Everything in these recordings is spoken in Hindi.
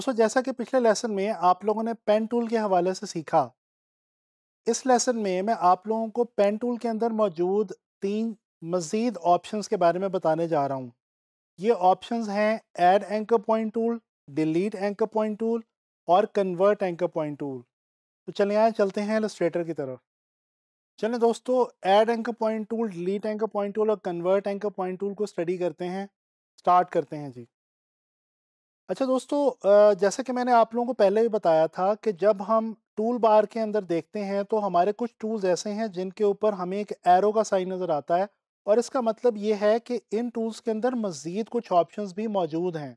दोस्तों, जैसा कि पिछले लेसन में आप लोगों ने पेन टूल के हवाले से सीखा, इस लेसन में मैं आप लोगों को पेन टूल के अंदर मौजूद तीन मज़ीद ऑप्शंस के बारे में बताने जा रहा हूँ। ये ऑप्शंस हैं add anchor point tool, delete anchor point tool और कन्वर्ट एंकर पॉइंट टूल। तो चलिए यहाँ चलते हैं इलस्ट्रेटर की तरफ। चलिए दोस्तों, add anchor point tool, delete anchor point tool और कन्वर्ट एंकर पॉइंट टूल को स्टडी करते हैं, स्टार्ट करते हैं जी। अच्छा दोस्तों, जैसा कि मैंने आप लोगों को पहले भी बताया था कि जब हम टूल बार के अंदर देखते हैं तो हमारे कुछ टूल्स ऐसे हैं जिनके ऊपर हमें एक एरो का साइन नज़र आता है, और इसका मतलब ये है कि इन टूल्स के अंदर मज़ीद कुछ ऑप्शंस भी मौजूद हैं।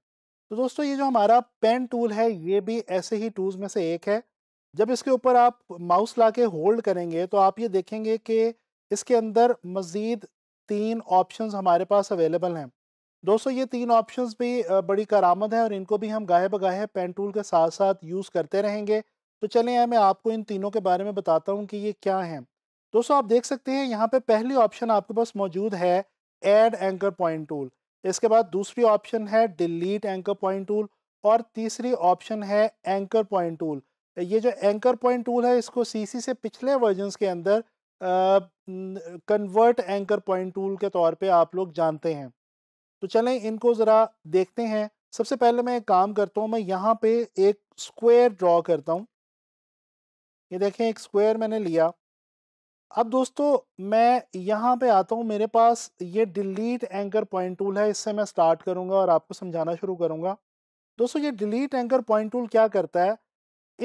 तो दोस्तों, ये जो हमारा पेन टूल है ये भी ऐसे ही टूल्स में से एक है। जब इसके ऊपर आप माउस ला के होल्ड करेंगे तो आप ये देखेंगे कि इसके अंदर मज़ीद तीन ऑप्शंस हमारे पास अवेलेबल हैं। दोस्तों, ये तीन ऑप्शंस भी बड़ी करामत है और इनको भी हम गाहे बगाहे पेन टूल के साथ साथ यूज़ करते रहेंगे। तो चलें मैं आपको इन तीनों के बारे में बताता हूँ कि ये क्या हैं। दोस्तों, आप देख सकते हैं यहाँ पे पहली ऑप्शन आपके पास मौजूद है ऐड एंकर पॉइंट टूल, इसके बाद दूसरी ऑप्शन है डिलीट एंकर पॉइंट टूल और तीसरी ऑप्शन है एंकर पॉइंट टूल। ये जो एंकर पॉइंट टूल है इसको सीसी से पिछले वर्जन्स के अंदर कन्वर्ट एंकर पॉइंट टूल के तौर पर आप लोग जानते हैं। तो चलें इनको ज़रा देखते हैं। सबसे पहले मैं एक काम करता हूँ, मैं यहाँ पे एक स्क्वायर ड्रॉ करता हूँ। ये देखें, एक स्क्वायर मैंने लिया। अब दोस्तों, मैं यहाँ पे आता हूँ, मेरे पास ये डिलीट एंकर पॉइंट टूल है, इससे मैं स्टार्ट करूँगा और आपको समझाना शुरू करूँगा। दोस्तों, ये डिलीट एंकर पॉइंट टूल क्या करता है,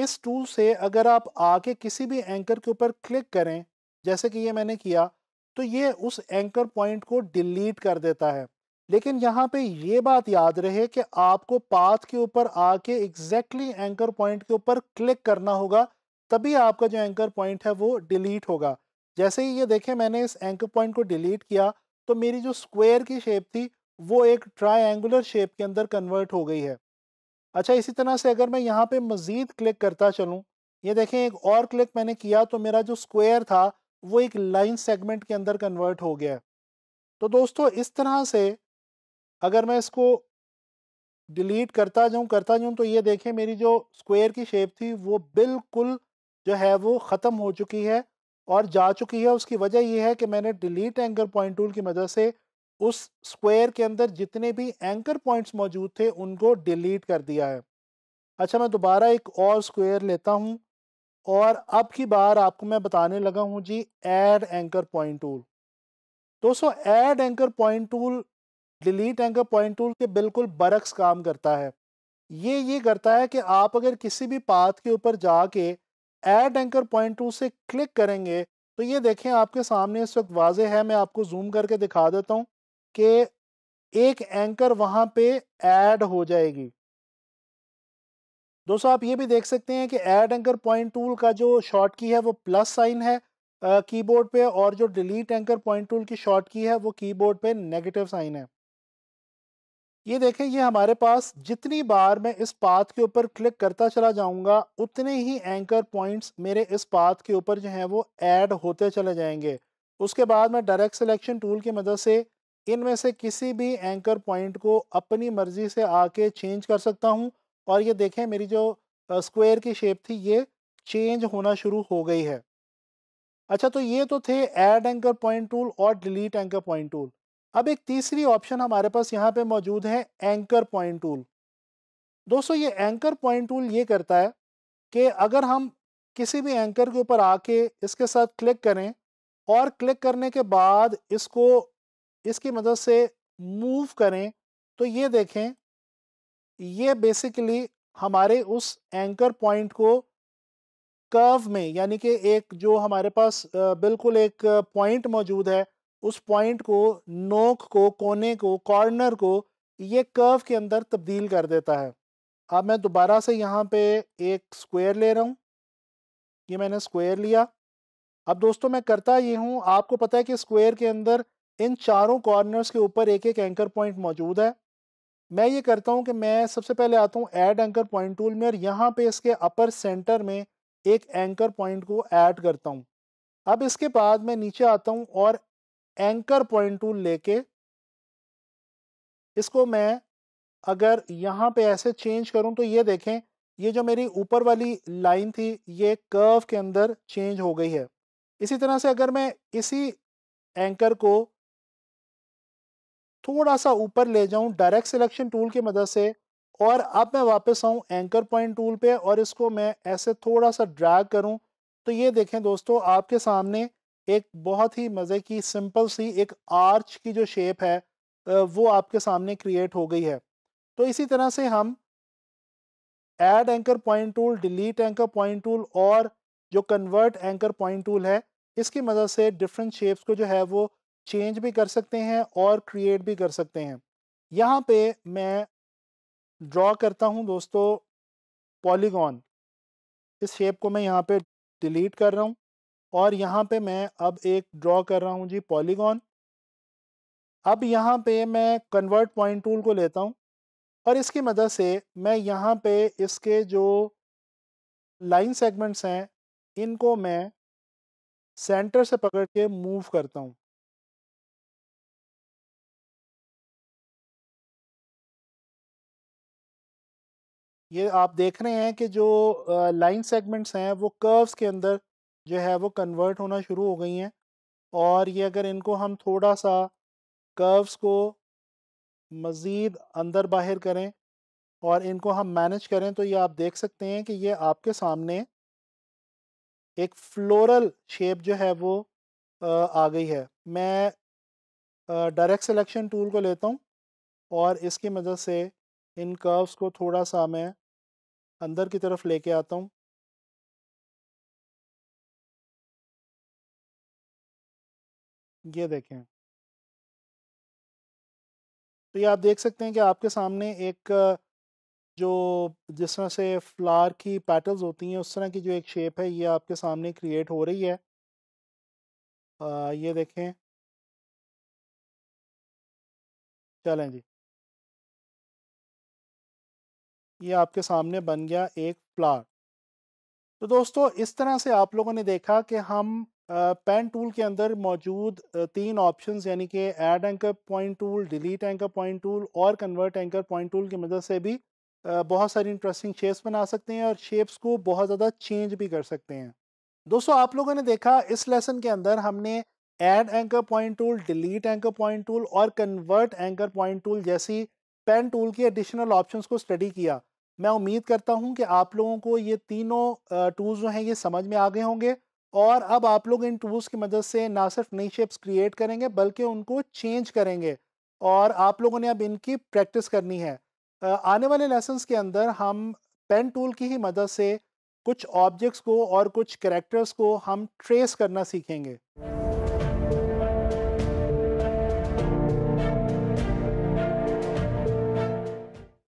इस टूल से अगर आप आके किसी भी एंकर के ऊपर क्लिक करें, जैसे कि ये मैंने किया, तो ये उस एंकर पॉइंट को डिलीट कर देता है। लेकिन यहाँ पे ये बात याद रहे कि आपको पाथ के ऊपर आके एग्जैक्टली एंकर पॉइंट के ऊपर क्लिक करना होगा, तभी आपका जो एंकर पॉइंट है वो डिलीट होगा। जैसे ही ये देखें, मैंने इस एंकर पॉइंट को डिलीट किया तो मेरी जो स्क्वायर की शेप थी वो एक ट्रायंगुलर शेप के अंदर कन्वर्ट हो गई है। अच्छा, इसी तरह से अगर मैं यहाँ पे मज़ीद क्लिक करता चलूँ, ये देखें एक और क्लिक मैंने किया तो मेरा जो स्क्वायर था वो एक लाइन सेगमेंट के अंदर कन्वर्ट हो गया। तो दोस्तों, इस तरह से अगर मैं इसको डिलीट करता जाऊं तो ये देखें मेरी जो स्क्वायर की शेप थी वो बिल्कुल जो है वो ख़त्म हो चुकी है और जा चुकी है। उसकी वजह ये है कि मैंने डिलीट एंकर पॉइंट टूल की मदद से उस स्क्वायर के अंदर जितने भी एंकर पॉइंट्स मौजूद थे उनको डिलीट कर दिया है। अच्छा, मैं दोबारा एक और स्क्वायर लेता हूँ और अब की बार आपको मैं बताने लगा हूँ जी ऐड एंकर पॉइंट टूल। दोस्तों, add anchor point tool delete anchor point tool के बिल्कुल बरक्स काम करता है। ये करता है कि आप अगर किसी भी पाथ के ऊपर जाके ऐड एंकर पॉइंट टूल से क्लिक करेंगे तो ये देखें आपके सामने इस वक्त वाजे है। मैं आपको जूम करके दिखा देता हूँ कि एक एंकर वहाँ पे ऐड हो जाएगी। दोस्तों, आप ये भी देख सकते हैं कि ऐड एंकर पॉइंट टूल का जो शॉर्ट की है वो प्लस साइन है कीबोर्ड पे, और जो डिलीट एंकर पॉइंट टूल की शॉर्ट की है वो कीबोर्ड पे नेगेटिव साइन है। ये देखें, ये हमारे पास जितनी बार मैं इस पाथ के ऊपर क्लिक करता चला जाऊंगा उतने ही एंकर पॉइंट्स मेरे इस पाथ के ऊपर जो हैं वो ऐड होते चले जाएंगे। उसके बाद मैं डायरेक्ट सिलेक्शन टूल की मदद से इनमें से किसी भी एंकर पॉइंट को अपनी मर्जी से आके चेंज कर सकता हूं, और ये देखें मेरी जो स्क्वायर की शेप थी ये चेंज होना शुरू हो गई है। अच्छा, तो ये तो थे ऐड एंकर पॉइंट टूल और डिलीट एंकर पॉइंट टूल। अब एक तीसरी ऑप्शन हमारे पास यहाँ पे मौजूद है एंकर पॉइंट टूल। दोस्तों, ये एंकर पॉइंट टूल ये करता है कि अगर हम किसी भी एंकर के ऊपर आके इसके साथ क्लिक करें और क्लिक करने के बाद इसको इसकी मदद से मूव करें तो ये देखें ये बेसिकली हमारे उस एंकर पॉइंट को कर्व में, यानी कि एक जो हमारे पास बिल्कुल एक पॉइंट मौजूद है उस पॉइंट को, नोक को, कोने को, कॉर्नर को ये कर्व के अंदर तब्दील कर देता है। अब मैं दोबारा से यहाँ पे एक स्क्वायर ले रहा हूँ, ये मैंने स्क्वायर लिया। अब दोस्तों, मैं करता ये हूँ, आपको पता है कि स्क्वायर के अंदर इन चारों कॉर्नर्स के ऊपर एक एक एंकर पॉइंट मौजूद है। मैं ये करता हूँ कि मैं सबसे पहले आता हूँ ऐड एंकर पॉइंट टूल में और यहाँ पे इसके अपर सेंटर में एक एंकर पॉइंट को ऐड करता हूँ। अब इसके बाद मैं नीचे आता हूँ और एंकर पॉइंट टूल लेके इसको मैं अगर यहाँ पे ऐसे चेंज करूँ तो ये देखें, ये जो मेरी ऊपर वाली लाइन थी ये कर्व के अंदर चेंज हो गई है। इसी तरह से अगर मैं इसी एंकर को थोड़ा सा ऊपर ले जाऊं डायरेक्ट सिलेक्शन टूल की मदद से, और अब मैं वापस आऊं एंकर पॉइंट टूल पे और इसको मैं ऐसे थोड़ा सा ड्रैग करूं, तो ये देखें दोस्तों आपके सामने एक बहुत ही मज़े की सिंपल सी एक आर्च की जो शेप है वो आपके सामने क्रिएट हो गई है। तो इसी तरह से हम add anchor point tool, delete anchor point tool और जो कन्वर्ट एंकर पॉइंट टूल है इसकी मदद से डिफरेंट शेप्स को जो है वो चेंज भी कर सकते हैं और क्रिएट भी कर सकते हैं। यहाँ पे मैं ड्रॉ करता हूँ दोस्तों पॉलीगॉन, इस शेप को मैं यहाँ पे डिलीट कर रहा हूँ और यहाँ पे मैं अब एक ड्रॉ कर रहा हूँ जी पॉलीगॉन। अब यहाँ पे मैं कन्वर्ट पॉइंट टूल को लेता हूँ और इसकी मदद से मैं यहाँ पे इसके जो लाइन सेगमेंट्स हैं इनको मैं सेंटर से पकड़ के मूव करता हूँ। ये आप देख रहे हैं कि जो लाइन सेगमेंट्स हैं वो कर्व्स के अंदर जो है वो कन्वर्ट होना शुरू हो गई हैं, और ये अगर इनको हम थोड़ा सा कर्व्स को मज़ीद अंदर बाहर करें और इनको हम मैनेज करें तो ये आप देख सकते हैं कि ये आपके सामने एक फ्लोरल शेप जो है वो आ गई है। मैं डायरेक्ट सिलेक्शन टूल को लेता हूँ और इसकी मदद से इन कर्व्स को थोड़ा सा मैं अंदर की तरफ लेके आता हूँ। ये देखें, तो ये आप देख सकते हैं कि आपके सामने एक जो जिस तरह से फ्लावर की पेटल्स होती हैं उस तरह की जो एक शेप है ये आपके सामने क्रिएट हो रही है। ये देखें, चलें जी, ये आपके सामने बन गया एक फ्लावर। तो दोस्तों इस तरह से आप लोगों ने देखा कि हम पेन टूल के अंदर मौजूद तीन ऑप्शंस यानी कि add anchor point tool, delete anchor point tool और कन्वर्ट एंकर पॉइंट टूल की मदद से भी बहुत सारी इंटरेस्टिंग शेप्स बना सकते हैं और शेप्स को बहुत ज़्यादा चेंज भी कर सकते हैं। दोस्तों आप लोगों ने देखा इस लेसन के अंदर हमने add anchor point tool, delete anchor point tool और कन्वर्ट एंकर पॉइंट टूल जैसी पेन टूल की एडिशनल ऑप्शंस को स्टडी किया। मैं उम्मीद करता हूं कि आप लोगों को ये तीनों टूल्स जो हैं ये समझ में आ गए होंगे और अब आप लोग इन टूल्स की मदद से ना सिर्फ नई शेप्स क्रिएट करेंगे बल्कि उनको चेंज करेंगे और आप लोगों ने अब इनकी प्रैक्टिस करनी है। आने वाले लेसन्स के अंदर हम पेन टूल की ही मदद से कुछ ऑब्जेक्ट्स को और कुछ कैरेक्टर्स को हम ट्रेस करना सीखेंगे।